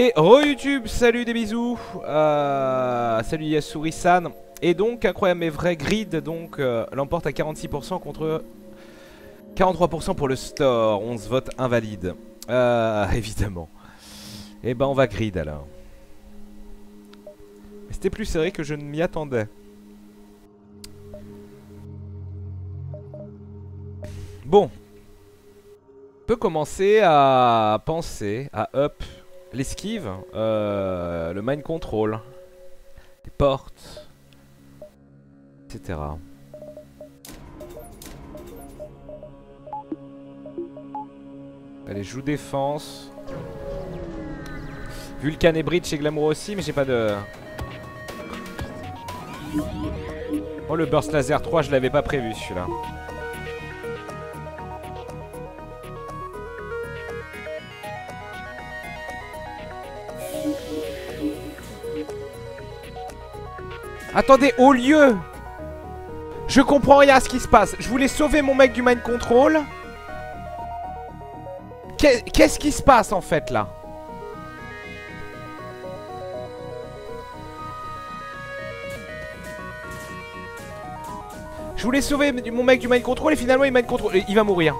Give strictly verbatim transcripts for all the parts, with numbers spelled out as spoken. Et re-YouTube, salut, des bisous. euh, Salut Yasuri-san. Et donc, incroyable mais vrai, Grid donc euh, l'emporte à quarante-six pour cent contre quarante-trois pour cent pour le store. On se vote invalide. Euh, évidemment. Et ben on va Grid alors. C'était plus serré que je ne m'y attendais. Bon. On peut commencer à penser à up l'esquive, euh, le mind control, les portes, et cetera. Allez, joue défense. Vulcan et Bridge et Glamour aussi, mais j'ai pas de... Oh, le Burst laser trois, je l'avais pas prévu celui-là. Attendez, au lieu... Je comprends rien à ce qui se passe. Je voulais sauver mon mec du mind control. Qu'est-ce qui se passe en fait là? Je voulais sauver mon mec du mind control et finalement il mind control. Il va mourir.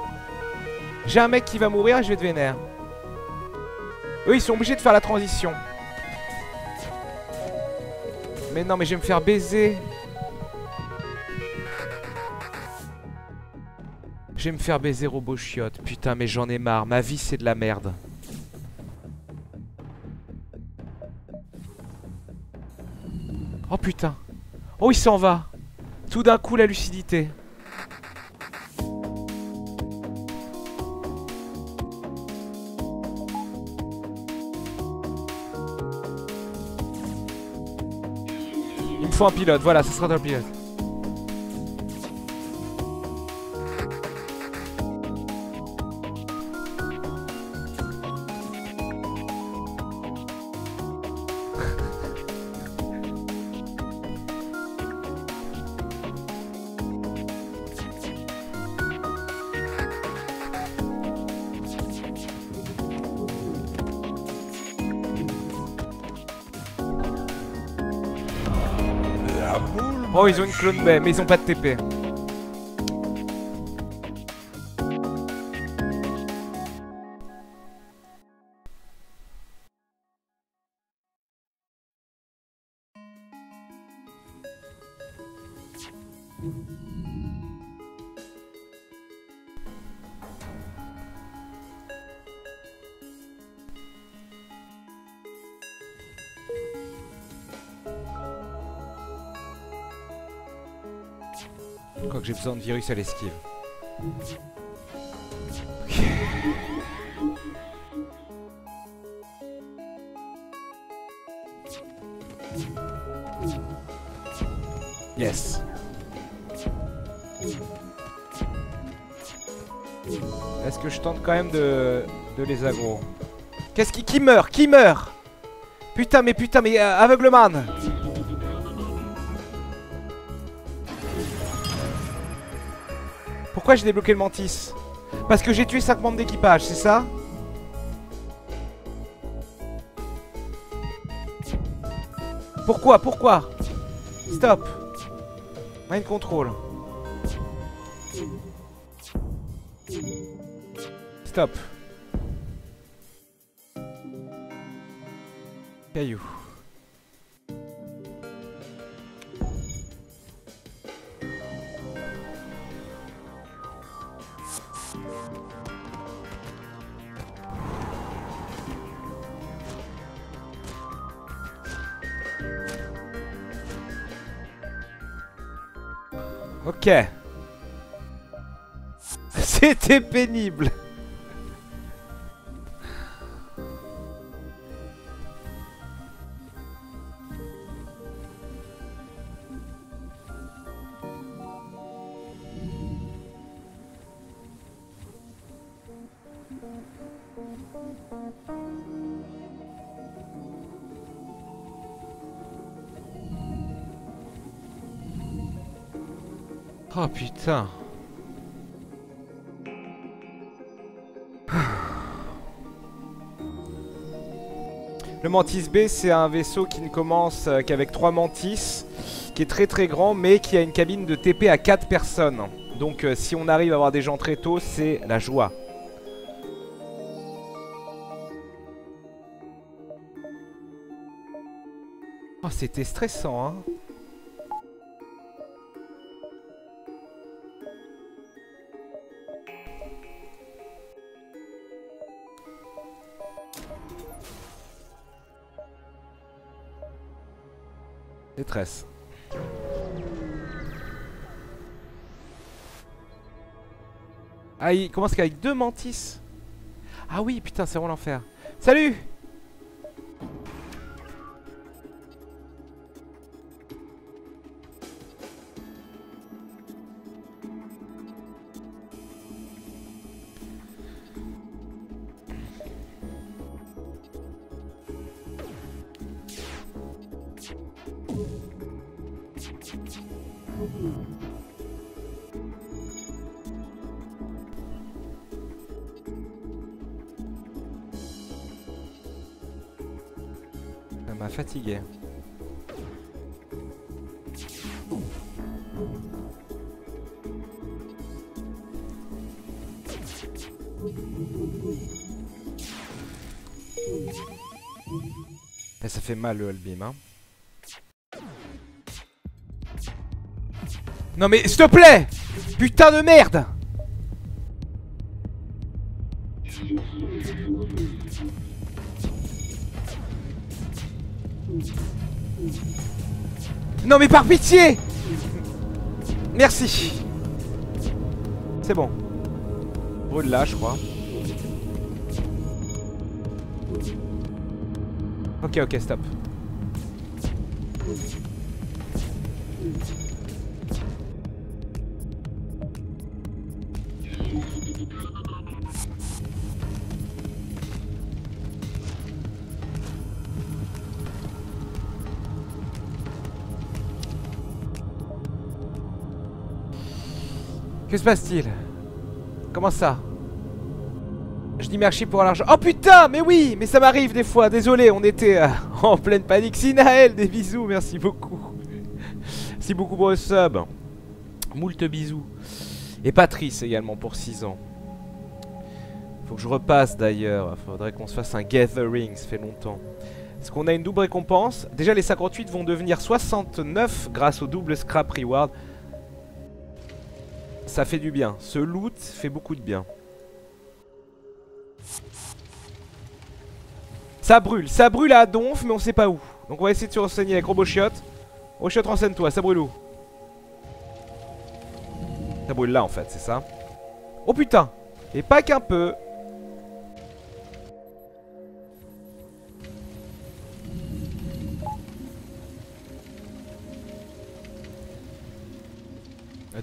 J'ai un mec qui va mourir et je vais te vénère. Eux ils sont obligés de faire la transition. Mais non, mais je vais me faire baiser. Je vais me faire baiser, robot chiotte. Putain, mais j'en ai marre. Ma vie c'est de la merde. Oh putain. Oh il s'en va. Tout d'un coup la lucidité. Il me faut un pilote, voilà, ce sera un pilote. Oh, ils ont une clone baie, mais ils ont pas de T P. Quoi que j'ai besoin de virus à l'esquive. Okay. Yes. Est-ce que je tente quand même de, de les aggro? Qu'est-ce qui... Qui meurt? Qui meurt? Putain mais putain mais euh, aveugle man. Pourquoi j'ai débloqué le Mantis? Parce que j'ai tué cinq membres d'équipage, c'est ça? Pourquoi? Pourquoi? Stop. Mind control. Stop. Caillou. Ok. C'était pénible. Oh putain. Le Mantis B, c'est un vaisseau qui ne commence qu'avec trois Mantis, qui est très très grand, mais qui a une cabine de T P à quatre personnes. Donc euh, si on arrive à avoir des gens très tôt, c'est la joie. Oh, c'était stressant, hein. Détresse. Ah, il commence qu'avec deux Mantis. Ah oui, putain, c'est vraiment l'enfer. Salut! Ça m'a fatigué. Et ça fait mal le Glaive beam, hein. Non mais s'il te plaît! Putain de merde! Non mais par pitié! Merci! C'est bon. Au-delà je crois. Ok ok stop. Que se passe-t-il? Comment ça? Je dis merci pour l'argent. Oh putain, mais oui, mais ça m'arrive des fois. Désolé, on était euh, en pleine panique. Sinaël, des bisous, merci beaucoup. Merci beaucoup pour le sub. Moult bisous. Et Patrice également pour six ans. Faut que je repasse d'ailleurs. Faudrait qu'on se fasse un gathering, ça fait longtemps. Est-ce qu'on a une double récompense? Déjà les cinquante-huit vont devenir soixante-neuf grâce au double scrap reward. Ça fait du bien, ce loot fait beaucoup de bien. Ça brûle, ça brûle à Donf mais on sait pas où. Donc on va essayer de se renseigner avec Robochiot. Robochiot, renseigne-toi, ça brûle où? Ça brûle là en fait, c'est ça. Oh putain! Et pas qu'un peu.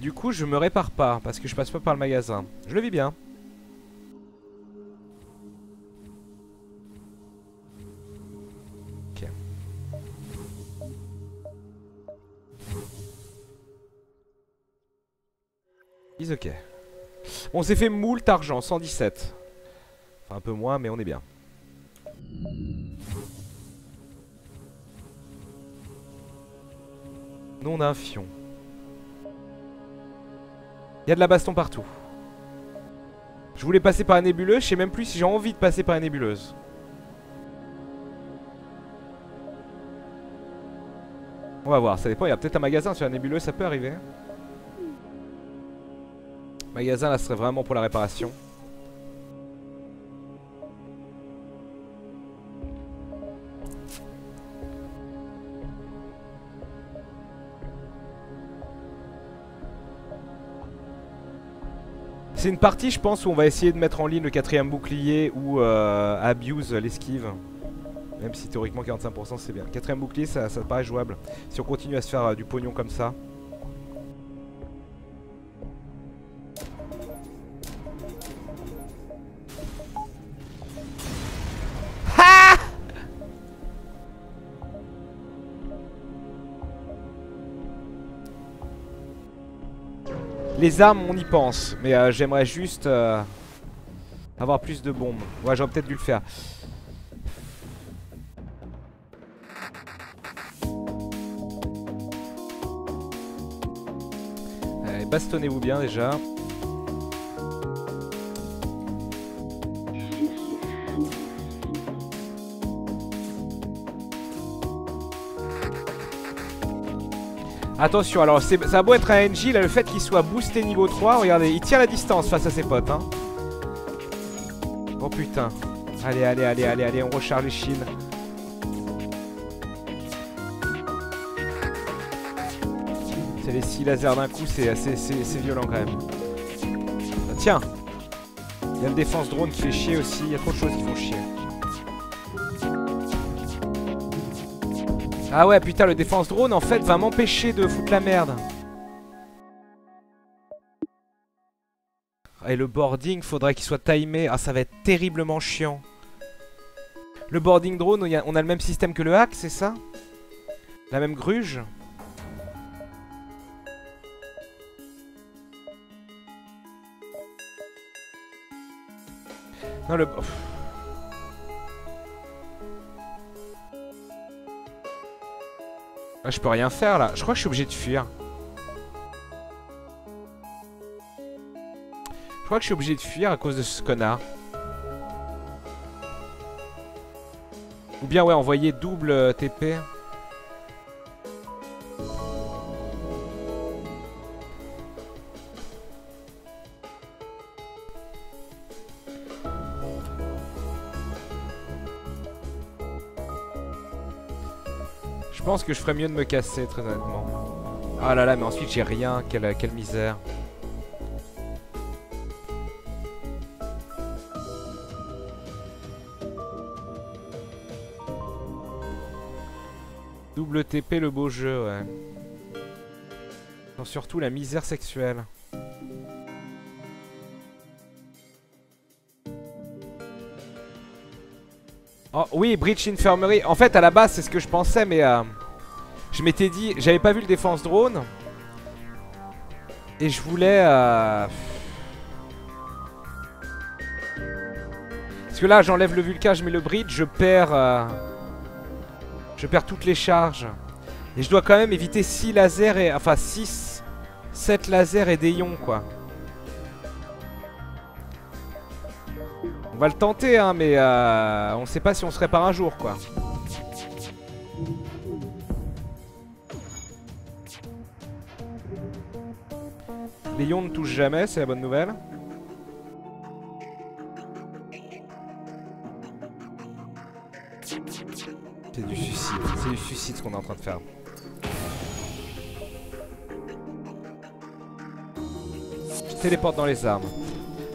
Du coup je me répare pas parce que je passe pas par le magasin. Je le vis bien. Ok. Is ok. On s'est fait moult argent, cent dix-sept. Enfin un peu moins mais on est bien. Non d'un fion. Y'a de la baston partout. Je voulais passer par la nébuleuse, je sais même plus si j'ai envie de passer par la nébuleuse. On va voir, ça dépend, il y a peut-être un magasin sur la nébuleuse, ça peut arriver. Magasin là serait vraiment pour la réparation. C'est une partie je pense où on va essayer de mettre en ligne le quatrième bouclier ou euh, abuse l'esquive. Même si théoriquement quarante-cinq pour cent c'est bien. Quatrième bouclier ça, ça paraît jouable. Si on continue à se faire euh, du pognon comme ça. Ha! Les armes, on y pense, mais euh, j'aimerais juste euh, avoir plus de bombes. Ouais, j'aurais peut-être dû le faire. Allez, bastonnez-vous bien déjà. Attention, alors ça a beau être un N J, là, le fait qu'il soit boosté niveau trois, regardez, il tient la distance face à ses potes, hein. Oh putain. Allez, allez, allez, allez, allez, on recharge les shields. C'est les six lasers d'un coup, c'est violent quand même. Ah, tiens. Il y a une défense drone qui fait chier aussi, il y a trop de choses qui font chier. Ah ouais putain, le défense drone en fait va m'empêcher de foutre la merde. Et le boarding, faudrait qu'il soit timé. Ah ça va être terriblement chiant. Le boarding drone, on a, on a le même système que le hack, c'est ça? La même gruge? Non le... Je peux rien faire là, je crois que je suis obligé de fuir. Je crois que je suis obligé de fuir à cause de ce connard. Ou bien ouais, envoyer double T P. Je pense que je ferais mieux de me casser, très honnêtement. Ah là là, mais ensuite j'ai rien, quelle, quelle misère. Double T P, le beau jeu, ouais. Non, surtout la misère sexuelle. Oh, oui, Bridge Infirmery. En fait, à la base, c'est ce que je pensais, mais euh, je m'étais dit, j'avais pas vu le défense drone et je voulais. Euh... Parce que là, j'enlève le Vulcan, je mets le Bridge, je perds, euh... je perds toutes les charges et je dois quand même éviter six lasers et enfin six, sept lasers et des ions, quoi. On va le tenter hein, mais euh, on sait pas si on se répare un jour quoi. Les ions ne touchent jamais, c'est la bonne nouvelle. C'est du suicide, c'est du suicide ce qu'on est en train de faire. Je téléporte dans les armes.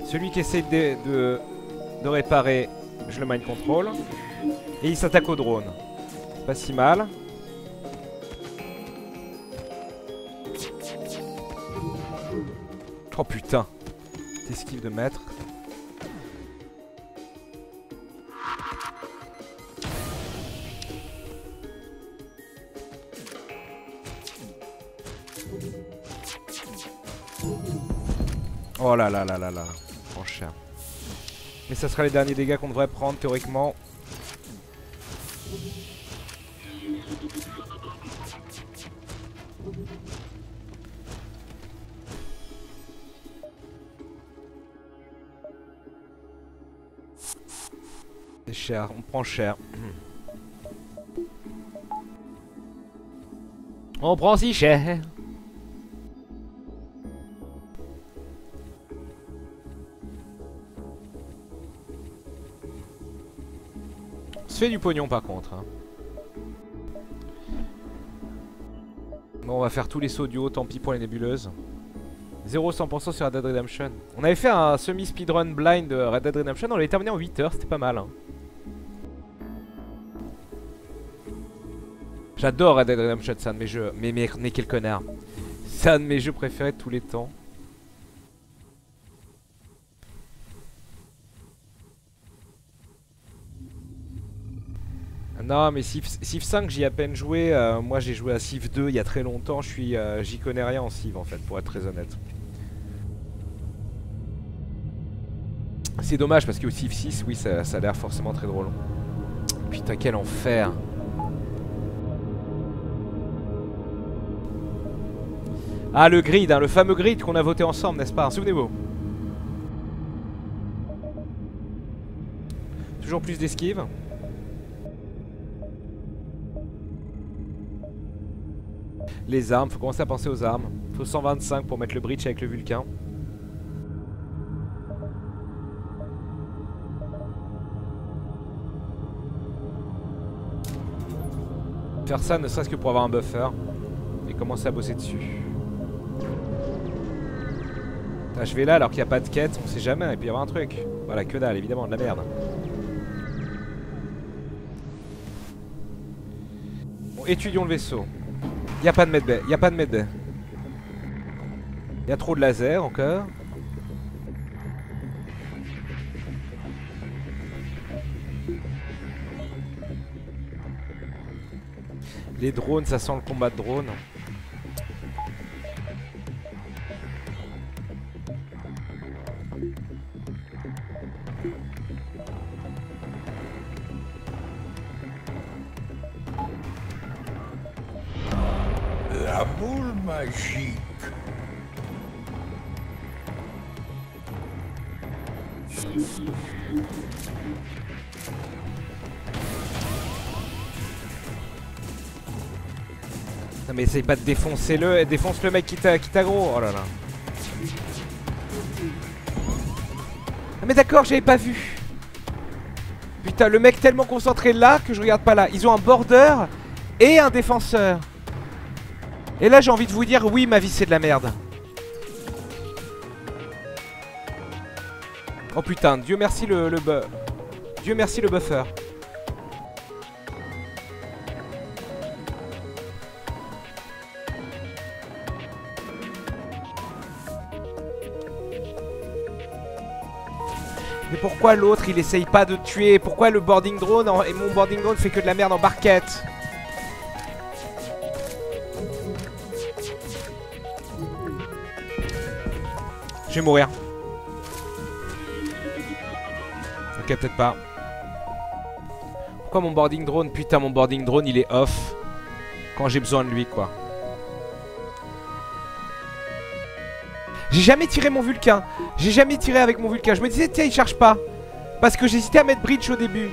Celui qui essaie de... de... de réparer, je le mind control. Et il s'attaque au drone. Pas si mal. Oh putain. T'esquives de maître. Oh là là là là là. Trop cher. Mais ça sera les derniers dégâts qu'on devrait prendre théoriquement. C'est cher, on prend cher. On prend si cher. Fait du pognon par contre hein. Bon, on va faire tous les sauts du haut, tant pis pour les nébuleuses. Zéro cent pour cent sur Red Dead Redemption. On avait fait un semi speedrun blind de Red Dead Redemption, on l'avait terminé en huit heures, c'était pas mal hein. J'adore Red Dead Redemption, c'est un de mes jeux, mais, mais, mais quel connard. C'est un de mes jeux préférés de tous les temps. Non mais Civ cinq j'y ai à peine joué, euh, moi j'ai joué à Civ deux il y a très longtemps, j'y euh, connais rien en Civ en fait pour être très honnête. C'est dommage parce que Civ six oui ça, ça a l'air forcément très drôle. Putain quel enfer. Ah, le grid, hein, le fameux grid qu'on a voté ensemble, n'est-ce pas? Souvenez-vous. Toujours plus d'esquive. Les armes, faut commencer à penser aux armes. Faut cent vingt-cinq pour mettre le bridge avec le Vulcan. Faire ça ne serait-ce que pour avoir un buffer et commencer à bosser dessus. Putain, je vais là alors qu'il n'y a pas de quête, on sait jamais, et puis il y aura un truc. Voilà, que dalle, évidemment, de la merde. Bon, étudions le vaisseau. Il n'y a pas de medbay, il n'y a pas de medbay. Il y a trop de lasers encore. Les drones, ça sent le combat de drones. La boule magique. Non mais essaye pas de défoncer le, défonce le mec qui t'aggro, oh là là. Ah mais d'accord, j'avais pas vu. Putain, le mec tellement concentré là que je regarde pas là. Ils ont un border et un défenseur. Et là j'ai envie de vous dire, oui ma vie c'est de la merde. Oh putain, Dieu merci le, le bu... Dieu merci le buffer. Mais pourquoi l'autre il essaye pas de tuer? Pourquoi le boarding drone en... et mon boarding drone fait que de la merde en barquette? Je vais mourir. Ok, peut-être pas. Pourquoi mon boarding drone? Putain, mon boarding drone il est off quand j'ai besoin de lui quoi. J'ai jamais tiré mon Vulcan. J'ai jamais tiré avec mon Vulcan. Je me disais tiens il charge pas. Parce que j'hésitais à mettre bridge au début.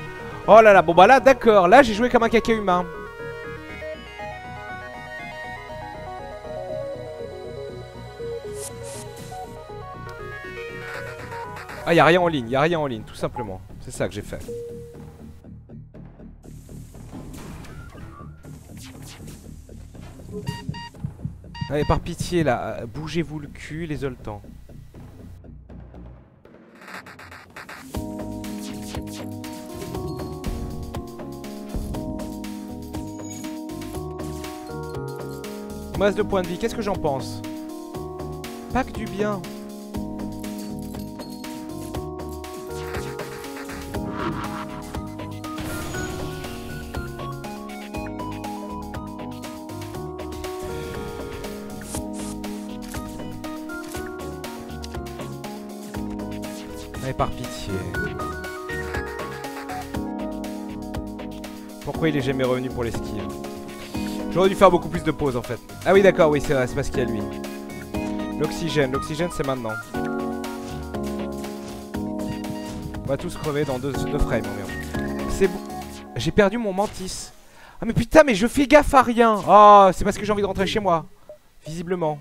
Oh là là, bon bah là d'accord. Là j'ai joué comme un caca humain. Ah y'a rien en ligne, y'a rien en ligne, tout simplement. C'est ça que j'ai fait. Allez par pitié là, bougez-vous le cul les oltans. Masse de points de vie, qu'est-ce que j'en pense? Pas que du bien. Par pitié. Pourquoi il est jamais revenu pour l'esquive? J'aurais dû faire beaucoup plus de pauses en fait. Ah oui d'accord, oui c'est vrai, c'est parce qu'il y a lui. L'oxygène, l'oxygène c'est maintenant. On va tous crever dans deux, deux frames environ. C'est bon. J'ai perdu mon Mantis. Ah mais putain mais je fais gaffe à rien. Oh c'est parce que j'ai envie de rentrer chez moi. Visiblement.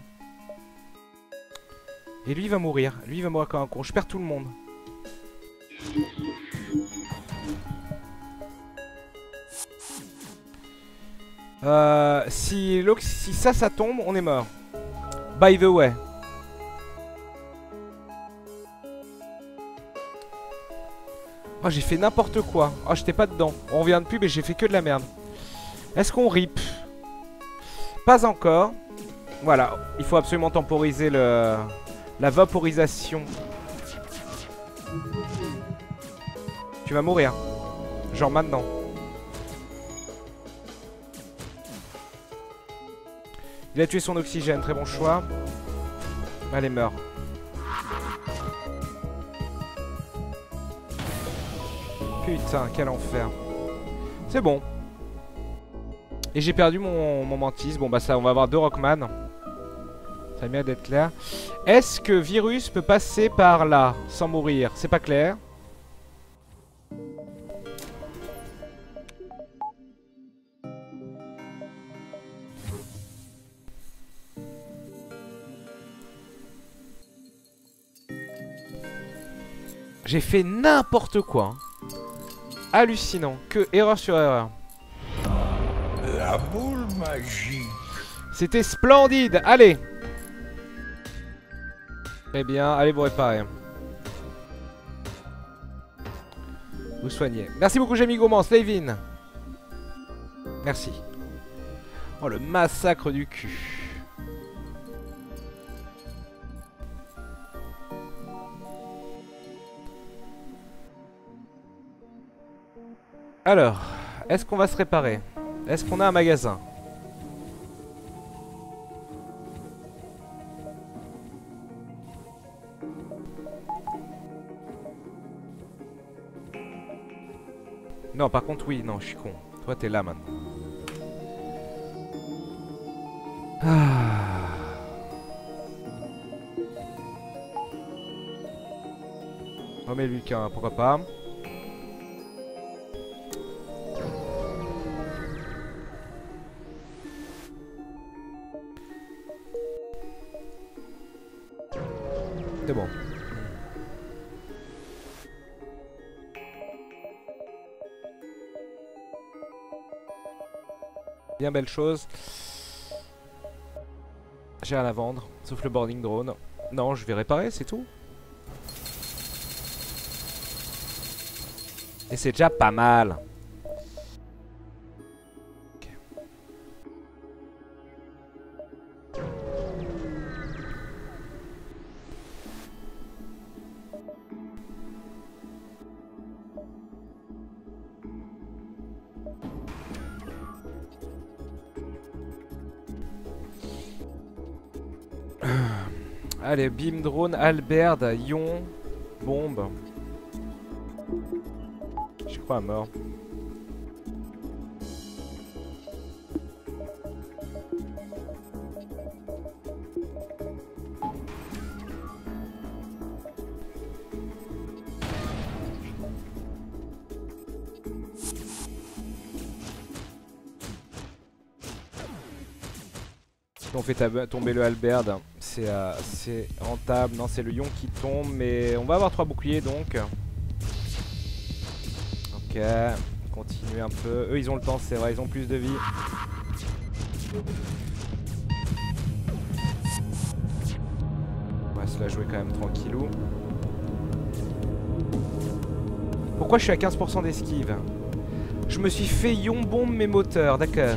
Et lui il va mourir, lui il va mourir comme un con, je perds tout le monde. Euh, si, si ça, ça tombe, on est mort. By the way. Oh, j'ai fait n'importe quoi. Oh, j'étais pas dedans. On revient de pub et j'ai fait que de la merde. Est-ce qu'on rip? Pas encore. Voilà, il faut absolument temporiser le... la vaporisation. Tu vas mourir. Genre maintenant. Il a tué son oxygène, très bon choix. Allez, meurs. Putain, quel enfer. C'est bon. Et j'ai perdu mon, mon Mantis. Bon bah ça, on va avoir deux Rockman. Ça mérite d'être clair. Est-ce que Virus peut passer par là sans mourir? C'est pas clair. J'ai fait n'importe quoi. Hallucinant. Que erreur sur erreur. La boule magique. C'était splendide. Allez. Très bien. Allez vous réparer. Vous soignez. Merci beaucoup, Jamigoman. Slavin. Merci. Oh, le massacre du cul. Alors, est-ce qu'on va se réparer? Est-ce qu'on a un magasin? Non, par contre, oui, non, je suis con. Toi, t'es là maintenant. Ah. Remets Vulcan, pourquoi pas? C'est bon. Bien belle chose. J'ai rien à vendre, sauf le boarding drone. Non, je vais réparer, c'est tout. Et c'est déjà pas mal. Allez, beam drone, Albert, Ion, bombe. Je crois à mort. On fait tomber le Albert. C'est euh, rentable. Non, c'est le Lion qui tombe. Mais on va avoir trois boucliers donc. Ok. Continuer un peu. Eux ils ont le temps, c'est vrai. Ils ont plus de vie. On va se la jouer quand même tranquillou. Pourquoi je suis à quinze pour cent d'esquive? Je me suis fait Yon bombe mes moteurs. D'accord.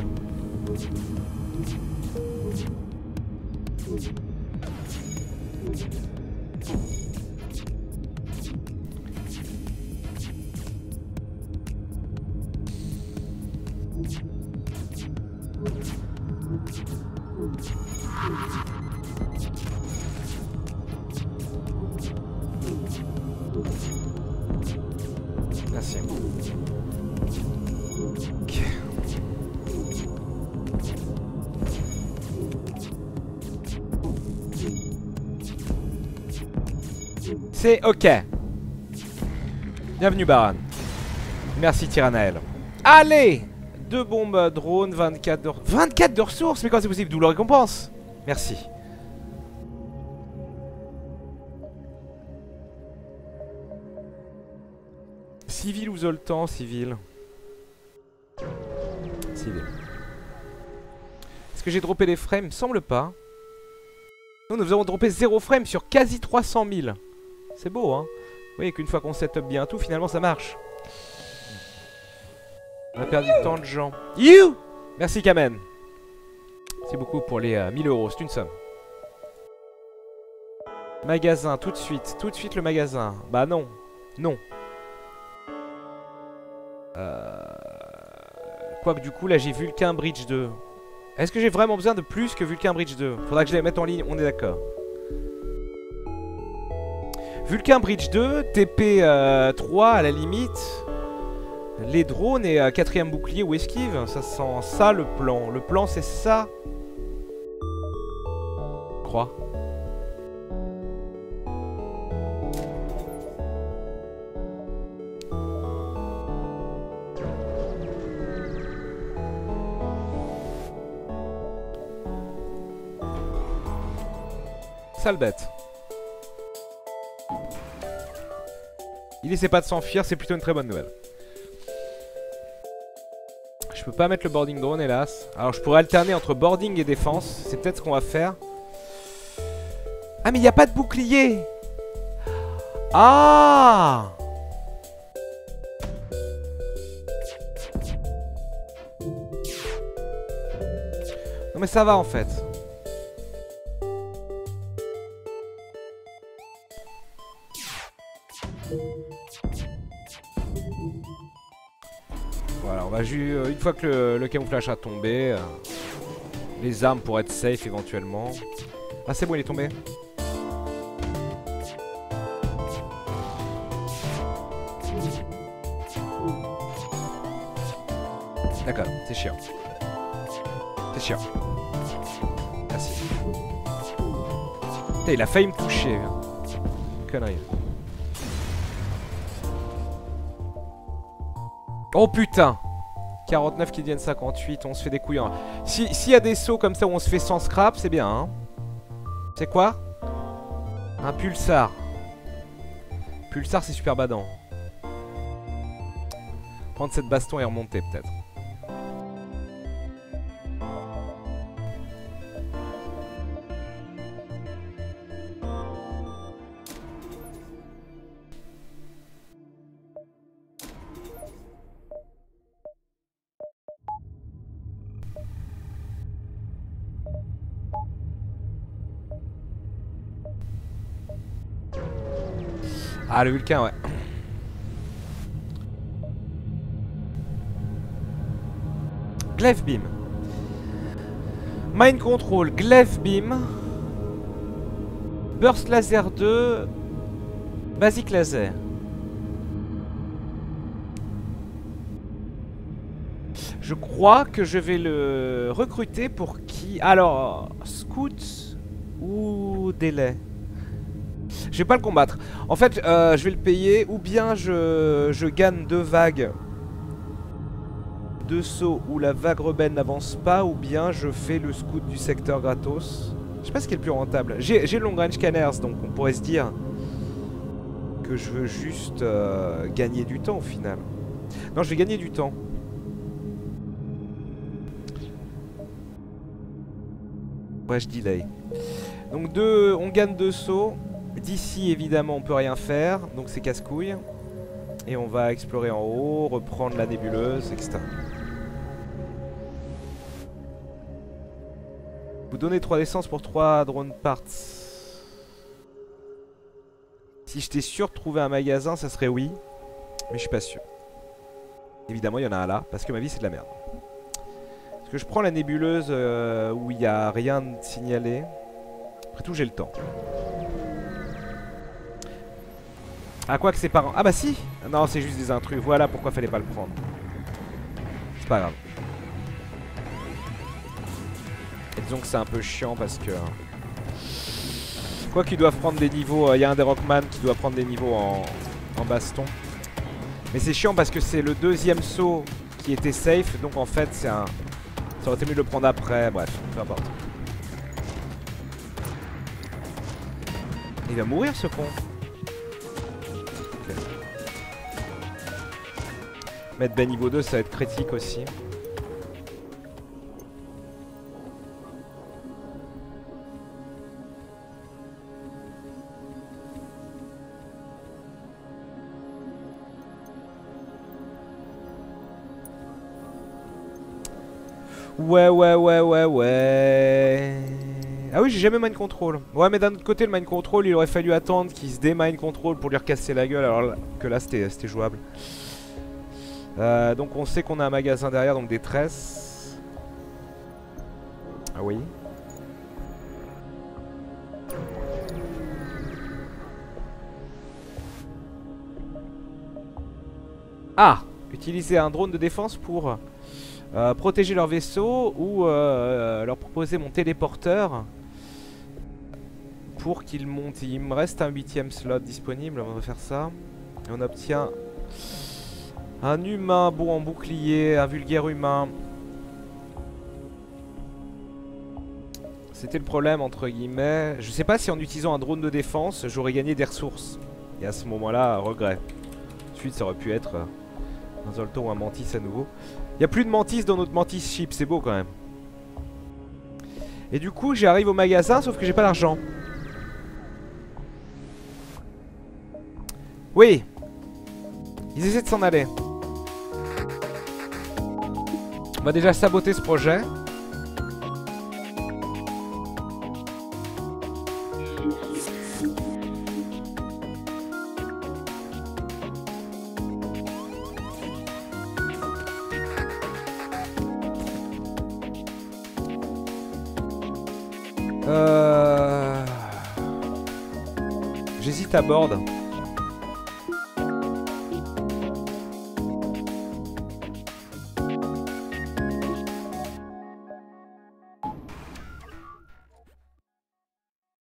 C'est ok. Bienvenue Baran. Merci Tyrannael. Allez, deux bombes drone, vingt-quatre de, vingt-quatre de ressources. Mais quand c'est possible, double récompense. Merci. Civil ou Zoltan? Civil. Civil. Est-ce que j'ai droppé les frames? Il me semble pas. Non, nous avons droppé zéro frame sur quasi trois cent mille. C'est beau, hein. Vous voyez qu'une fois qu'on setup bien tout, finalement ça marche. On a perdu tant de gens. You. Merci Kamen. C'est beaucoup pour les euh, mille euros, c'est une somme. Magasin, tout de suite. Tout de suite le magasin. Bah non. Non. Euh... Quoique du coup, là j'ai Vulcan Bridge deux. Est-ce que j'ai vraiment besoin de plus que Vulcan Bridge deux? Faudra que je les mette en ligne, on est d'accord. Vulcan Bridge deux, T P euh, trois à la limite, les drones et euh, quatrième bouclier ou esquive, ça sent ça le plan. Le plan c'est ça. crois. Sale bête. Il essaie pas de s'enfuir, c'est plutôt une très bonne nouvelle. Je peux pas mettre le boarding drone, hélas. Alors je pourrais alterner entre boarding et défense. C'est peut-être ce qu'on va faire. Ah mais il n'y a pas de bouclier. Ah. Non mais ça va en fait. Une fois que le, le camouflage a tombé, euh, les armes pour être safe éventuellement. Ah c'est bon, il est tombé. D'accord, c'est chiant. C'est chiant. Merci. Putain, il a failli me toucher. Connerie. Oh putain, quarante-neuf qui deviennent cinquante-huit, on se fait des couilles. Hein. Si, s'il y a des sauts comme ça où on se fait sans scrap, c'est bien. Hein. C'est quoi? Un pulsar. Pulsar, c'est super badant. Prendre cette baston et remonter, peut-être. Ah le Vulcan, ouais. Glaive beam. Mind control, Glaive beam. Burst laser deux. Basic laser. Je crois que je vais le recruter pour qui? Alors, scout ou délai? Je vais pas le combattre. En fait, euh, je vais le payer ou bien je, je gagne deux vagues de sauts où la vague rebelle n'avance pas, ou bien je fais le scout du secteur gratos. Je sais pas ce qui est le plus rentable. J'ai long range canners, donc on pourrait se dire que je veux juste euh, gagner du temps au final. Non, je vais gagner du temps. Ouais, je delay. Donc deux, on gagne deux sauts. D'ici évidemment on peut rien faire, donc c'est casse-couille. Et on va explorer en haut, reprendre la nébuleuse, et cetera. Vous donnez trois d'essence pour trois drone parts. Si j'étais sûr de trouver un magasin, ça serait oui. Mais je suis pas sûr. Évidemment il y en a un là, parce que ma vie c'est de la merde. Est-ce que je prends la nébuleuse euh, où il n'y a rien de signalé? Après tout j'ai le temps. Ah quoi que c'est pas... Ah bah si. Non c'est juste des intrus, voilà pourquoi fallait pas le prendre. C'est pas grave. Et disons que c'est un peu chiant parce que... Quoi qu'ils doivent prendre des niveaux, il y a un des Rockman qui doit prendre des niveaux en, en baston. Mais c'est chiant parce que c'est le deuxième saut qui était safe, donc en fait c'est un... Ça aurait été mieux de le prendre après, bref, peu importe. Il va mourir ce con. Mettre bas niveau deux, ça va être critique aussi. Ouais, ouais, ouais, ouais, ouais. Ah oui, j'ai jamais mind control. Ouais, mais d'un autre côté, le mind control, il aurait fallu attendre qu'il se démind control pour lui recasser la gueule, alors que là, c'était jouable. Euh, donc on sait qu'on a un magasin derrière, donc des tresses. Ah oui. Ah, utiliser un drone de défense pour euh, protéger leur vaisseau ou euh, leur proposer mon téléporteur pour qu'il monte. Il me reste un huitième slot disponible, on va faire ça. Et on obtient un humain bon en bouclier, un vulgaire humain. C'était le problème entre guillemets. Je sais pas si en utilisant un drone de défense, j'aurais gagné des ressources. Et à ce moment-là, regret. Ensuite, ça aurait pu être un Zoltan ou un Mantis à nouveau. Il n'y a plus de Mantis dans notre Mantis ship, c'est beau quand même. Et du coup, j'arrive au magasin, sauf que j'ai pas d'argent. Oui. Ils essaient de s'en aller. On va déjà saboter ce projet. Euh... J'hésite à board.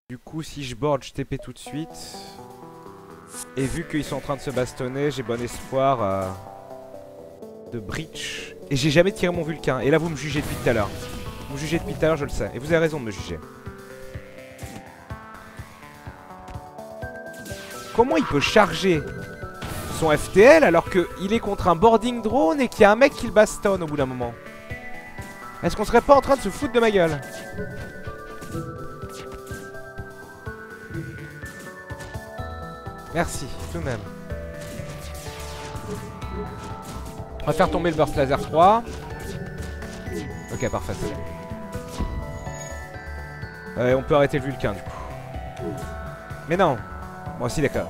Du coup, si je board, je T P tout de suite. Et vu qu'ils sont en train de se bastonner, j'ai bon espoir euh, de breach. Et j'ai jamais tiré mon Vulcan. Et là, vous me jugez depuis tout à l'heure. Vous me jugez depuis tout à l'heure, je le sais. Et vous avez raison de me juger. Comment il peut charger son F T L alors qu'il est contre un boarding drone et qu'il y a un mec qui le bastonne au bout d'un moment? Est-ce qu'on serait pas en train de se foutre de ma gueule? Merci, tout de même. On va faire tomber le burst laser trois. Ok, parfait. Euh, on peut arrêter le Vulcan du coup. Mais non. Moi aussi, d'accord.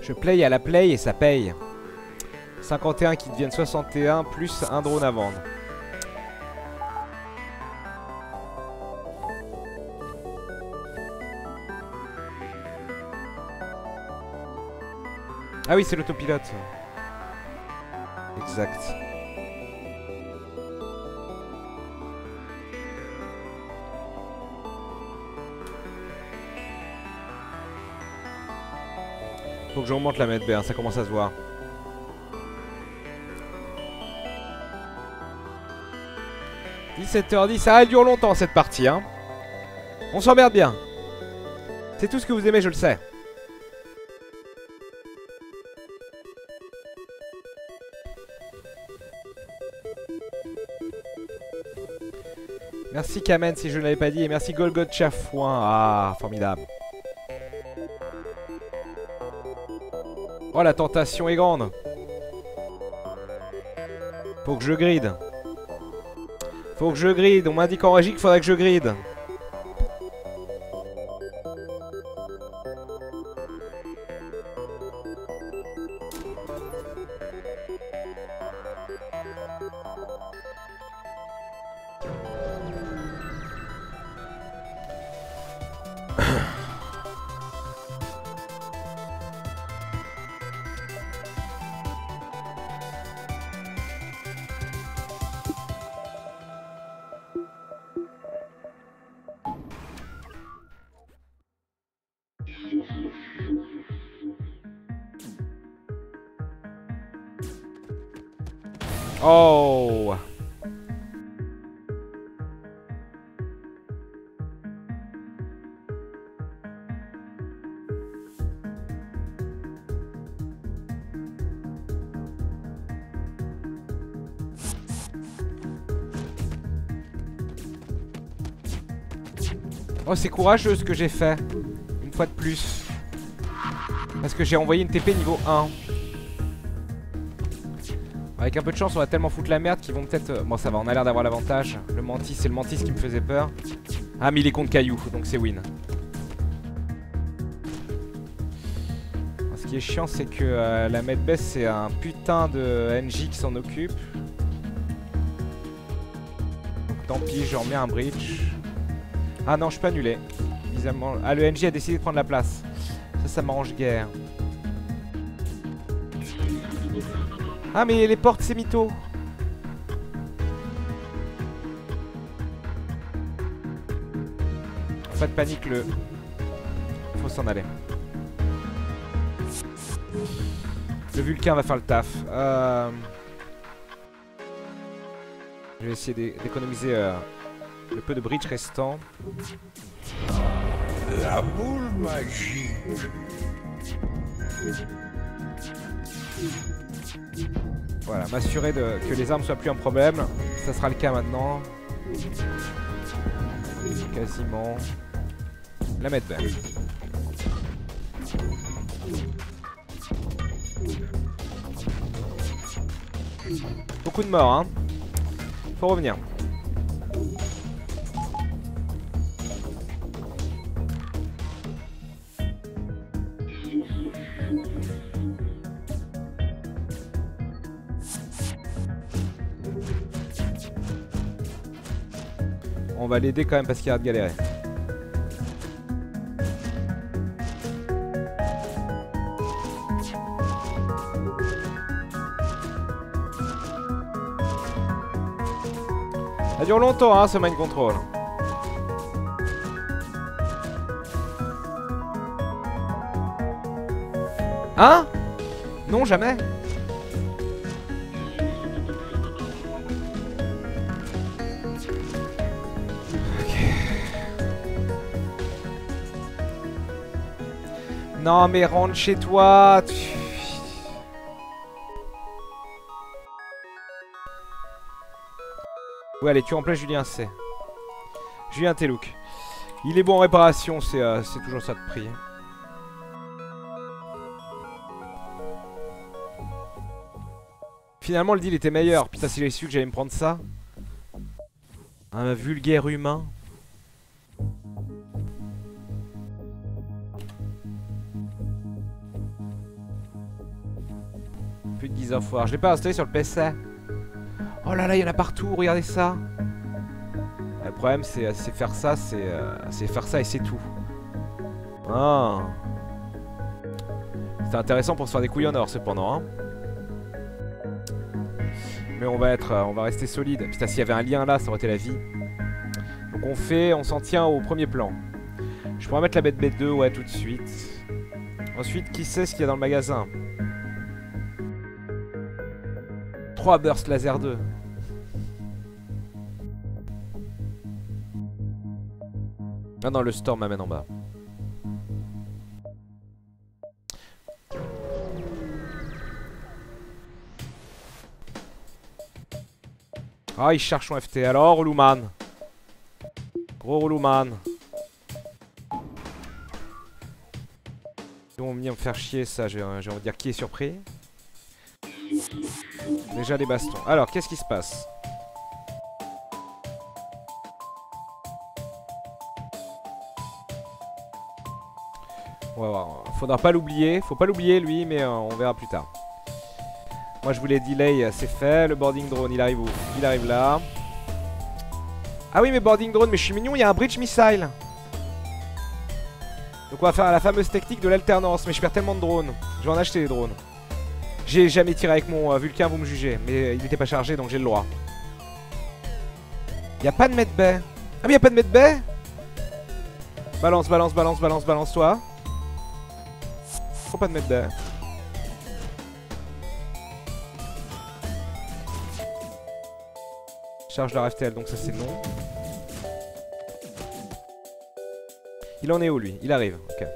Je play à la play et ça paye. cinquante et un qui deviennent soixante et un plus un drone à vendre. Ah oui, c'est l'autopilote. Exact. Faut que j'augmente la mètre B, hein, ça commence à se voir. dix-sept heures dix, ça dure longtemps cette partie, hein. On s'emmerde bien. C'est tout ce que vous aimez, je le sais. Merci Kamen si je ne l'avais pas dit, et merci Golgoth Chafouin. Ah, formidable. Oh, la tentation est grande. Faut que je grid. Faut que je grid, on m'indique en régie qu'il faudrait que je grid. Oh. Oh, c'est courageux ce que j'ai fait. Une fois de plus. Parce que j'ai envoyé une T P niveau un. Avec un peu de chance, on va tellement foutre la merde qu'ils vont peut-être... Bon, ça va, on a l'air d'avoir l'avantage. Le Mantis, c'est le Mantis qui me faisait peur. Ah, mais il est contre Caillou, donc c'est win. Alors, ce qui est chiant, c'est que euh, la Medbess, c'est un putain de N J qui s'en occupe. Donc tant pis, je remets un bridge. Ah non, je peux annuler. Bizarrement... Ah, le N J a décidé de prendre la place. Ça, ça m'arrange guère. Ah mais les portes c'est mytho. Pas de panique, le... faut s'en aller. Le Vulcan va faire le taf. Euh... Je vais essayer d'économiser euh, le peu de bridge restant. La boule magique. Voilà, m'assurer de, que les armes soient plus un problème. Ça sera le cas maintenant. Quasiment. La mettre belle. Beaucoup de morts, hein. Faut revenir. On va l'aider quand même parce qu'il a hâte de galérer. Ça dure longtemps hein, ce mind control. Hein? Non, jamais. Non mais rentre chez toi tu... Ouais allez tu remplaces Julien C. Julien Telouk. Il est bon en réparation, c'est euh, toujours ça de prix. Finalement le deal était meilleur. Putain si j'avais su que j'allais me prendre ça. Un vulgaire humain. Je l'ai pas installé sur le P C. Oh là là, il y en a partout, regardez ça. Le problème, c'est faire ça, c'est euh, faire ça et c'est tout. Ah. C'était intéressant pour se faire des couilles en or, cependant. Hein. Mais on va être, euh, on va rester solide. Putain, s'il y avait un lien là, ça aurait été la vie. Donc on fait, on s'en tient au premier plan. Je pourrais mettre la bête B deux, ouais, tout de suite. Ensuite, qui sait ce qu'il y a dans le magasin? trois Burst laser deux. Ah non, le Storm m'amène en bas. Ah, il cherche son F T. Alors, Roulouman. Gros Roulouman. Ils vont venir me faire chier, ça. J'ai envie de dire qui est surpris. Déjà les bastons. Alors, qu'est-ce qui se passe? On va voir. Faudra pas l'oublier. Faut pas l'oublier, lui, mais euh, on verra plus tard. Moi, je voulais delay, c'est fait. Le boarding drone, il arrive où? Il arrive là. Ah oui, mais boarding drone, mais je suis mignon, il y a un bridge missile. Donc, on va faire la fameuse technique de l'alternance. Mais je perds tellement de drones. Je vais en acheter des drones. J'ai jamais tiré avec mon euh, Vulcan, vous me jugez, mais il n'était pas chargé donc j'ai le droit. Y'a pas de medbay. Ah mais y'a pas de medbay. Balance, balance, balance, balance, balance toi. Faut pas de medbay. Charge leur F T L donc ça c'est non. Il en est où lui? Il arrive, ok.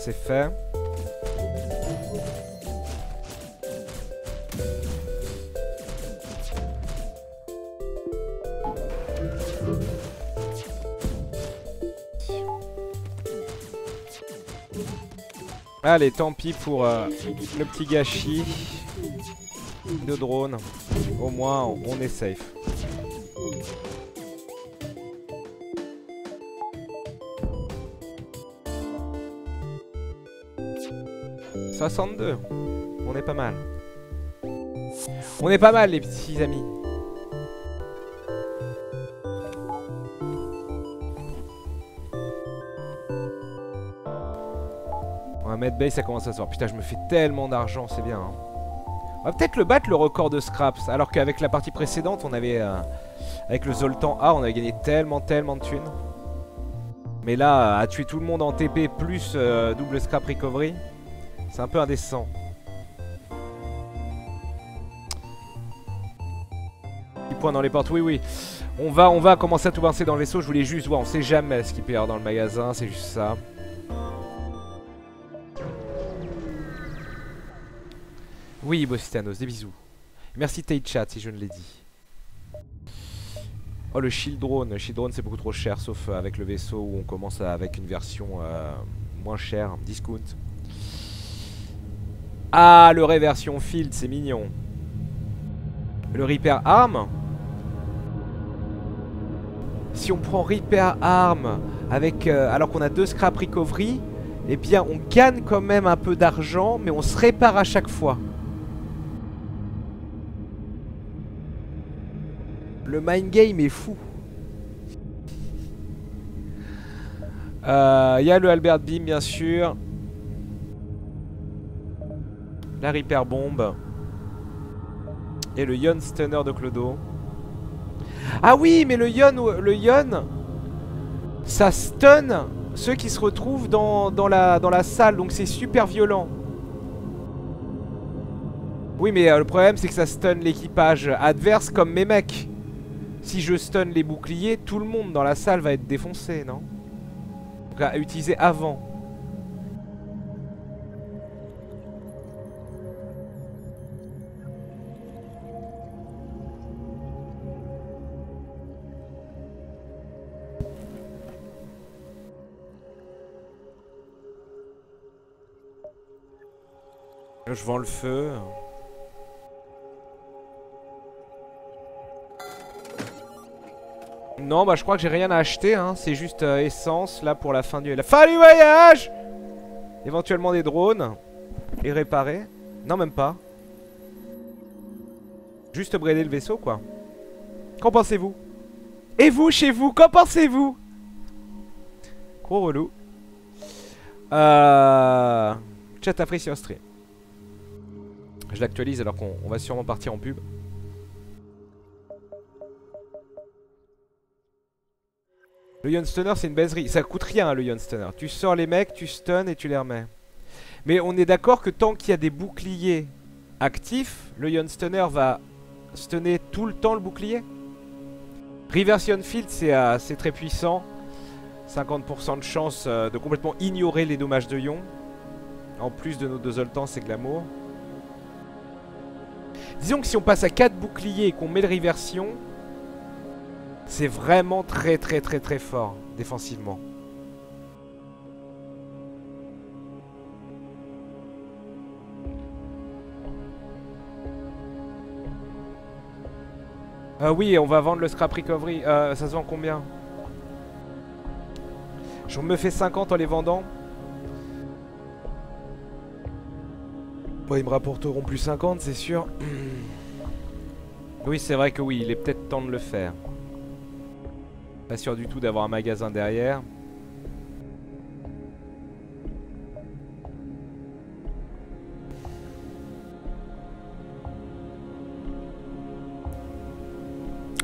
C'est fait. Allez, tant pis pour euh, le petit gâchis de drone. Au moins, on est safe. soixante-deux, on est pas mal. On est pas mal les petits amis. mètre bay, ça commence à se voir. Putain, je me fais tellement d'argent, c'est bien. Hein. On va peut-être le battre, le record de scraps. Alors qu'avec la partie précédente, on avait... Euh, avec le Zoltan A, on avait gagné tellement, tellement de thunes. Mais là, à tuer tout le monde en T P plus euh, double scrap recovery, c'est un peu indécent. Petit point dans les portes, oui, oui. On va, on va commencer à tout pincer dans le vaisseau. Je voulais juste voir, on sait jamais ce qu'il peut y avoir dans le magasin, c'est juste ça. Oui, Bostanos, des bisous. Merci Teichat si je ne l'ai dit. Oh, le shield drone, le shield drone c'est beaucoup trop cher, sauf avec le vaisseau où on commence à, avec une version euh, moins chère, discount. Ah, le Reversion Field, c'est mignon. Le Repair Arm. Si on prend Repair Arm avec, euh, alors qu'on a deux scrap recovery, eh bien on gagne quand même un peu d'argent, mais on se répare à chaque fois. Le mind game est fou. Il euh, y a le Albert Beam bien sûr. La Repair Bomb. Et le Young Stunner de Clodo. Ah oui, mais le Young, le Young, ça stun ceux qui se retrouvent dans, dans, la, dans la salle. Donc c'est super violent. Oui, mais euh, le problème c'est que ça stun l'équipage adverse comme mes mecs. Si je stun les boucliers, tout le monde dans la salle va être défoncé, non? Donc à utiliser avant. Je vends le feu. Non, bah je crois que j'ai rien à acheter, hein. C'est juste euh, essence, là, pour la fin du... La fin du voyage! Éventuellement des drones. Et réparer. Non, même pas. Juste brader le vaisseau, quoi. Qu'en pensez-vous? Et vous, chez vous, qu'en pensez-vous? Gros relou. Euh... Chat après sur stream. Je l'actualise alors qu'on va sûrement partir en pub. Le Ion Stunner c'est une baiserie, ça coûte rien hein, le Ion Stunner. Tu sors les mecs, tu stun et tu les remets. Mais on est d'accord que tant qu'il y a des boucliers actifs, le Ion Stunner va stunner tout le temps le bouclier. Reversion Field c'est euh, très puissant. cinquante pour cent de chance euh, de complètement ignorer les dommages de Ion. En plus de nos deux Zoltans c'est Glamour. Disons que si on passe à quatre boucliers et qu'on met le Reversion... C'est vraiment très très très très fort défensivement. Ah euh, oui, on va vendre le scrap recovery. Euh, ça se vend combien? Je me fais cinquante en les vendant. Bon, ils me rapporteront plus cinquante, c'est sûr. Oui, c'est vrai que oui, il est peut-être temps de le faire. Pas sûr du tout d'avoir un magasin derrière.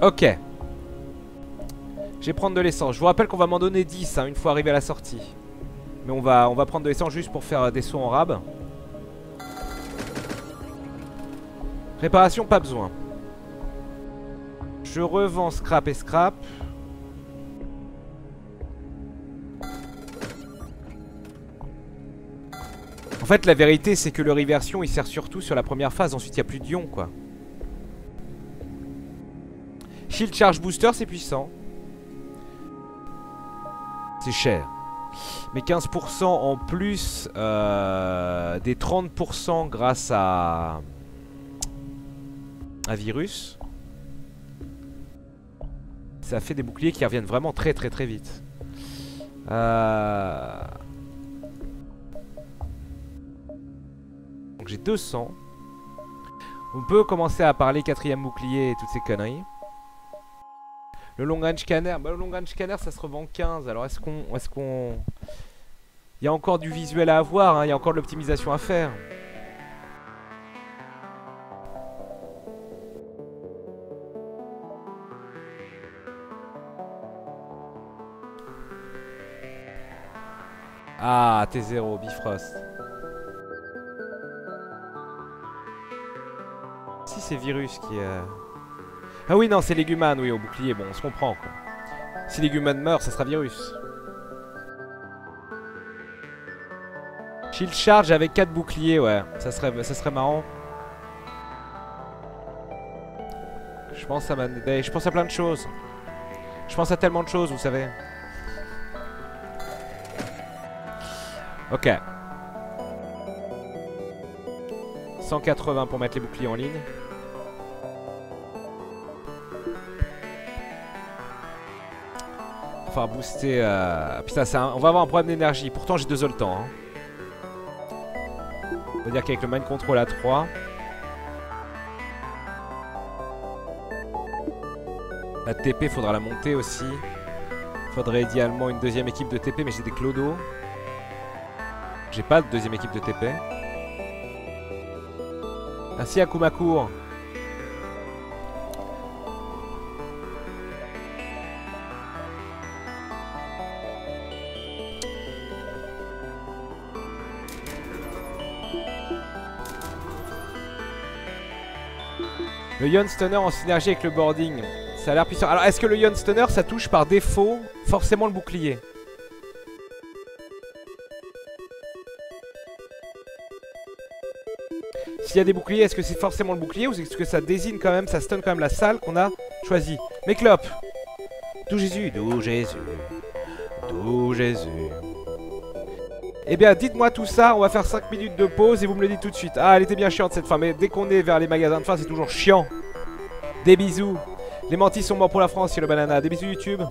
Ok. Je vais prendre de l'essence. Je vous rappelle qu'on va m'en donner dix hein, une fois arrivé à la sortie. Mais on va, on va prendre de l'essence juste pour faire des sauts en rab. Réparation, pas besoin. Je revends scrap et scrap. En fait la vérité c'est que le Reversion il sert surtout sur la première phase, ensuite il n'y a plus de Ion quoi. Shield charge booster c'est puissant. C'est cher. Mais quinze pour cent en plus euh, des trente pour cent grâce à... à virus. Ça fait des boucliers qui reviennent vraiment très très très vite. Euh... Donc j'ai deux cents. On peut commencer à parler quatrième bouclier et toutes ces conneries. Le long range scanner, bah, le long range scanner ça se revend quinze. Alors est-ce qu'on, est-ce qu'on... Il y a encore du visuel à avoir, hein, il y a encore de l'optimisation à faire. Ah, T zéro, Bifrost. Si c'est Virus qui... Euh... Ah oui, non, c'est Légumane, oui, au bouclier, bon, on se comprend, quoi. Si Légumane meurt, ça sera Virus. Shield charge avec quatre boucliers, ouais, ça serait, ça serait marrant. Je pense à Man Day, je pense à plein de choses. Je pense à tellement de choses, vous savez. Ok. cent quatre-vingts pour mettre les boucliers en ligne. Enfin, booster... Euh... Putain, ça, on va avoir un problème d'énergie. Pourtant, j'ai deux Zoltans. Hein. On va dire qu'avec le Mind Control à trois... La T P, faudra la monter aussi. Faudrait idéalement une deuxième équipe de T P, mais j'ai des clodos. J'ai pas de deuxième équipe de T P. Ah si, Akumakour. Le Young Stunner en synergie avec le boarding. Ça a l'air puissant. Alors est-ce que le Young Stunner ça touche par défaut forcément le bouclier? S'il y a des boucliers, est-ce que c'est forcément le bouclier ou est-ce que ça désigne quand même, ça stun quand même la salle qu'on a choisie? Mais clope. D'où Jésus, d'où Jésus, d'où Jésus. Eh bien, dites-moi tout ça, on va faire cinq minutes de pause et vous me le dites tout de suite. Ah, elle était bien chiante cette fin, mais dès qu'on est vers les magasins de fin, c'est toujours chiant. Des bisous. Les Mantis sont morts pour la France, c'est le banana. Des bisous YouTube.